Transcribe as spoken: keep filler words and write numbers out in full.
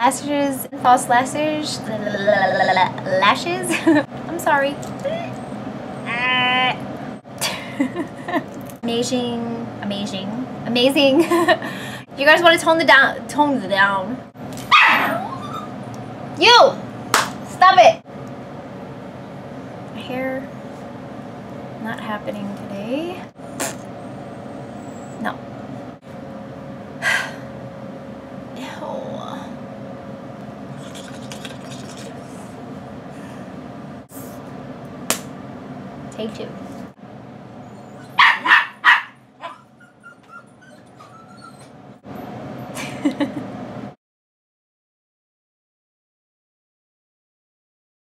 Lashes, false lashes, lashes. I'm sorry. Amazing, amazing, amazing. You guys want to tone the down, tone the down. You, stop it. Hair, not happening today. No. Take two.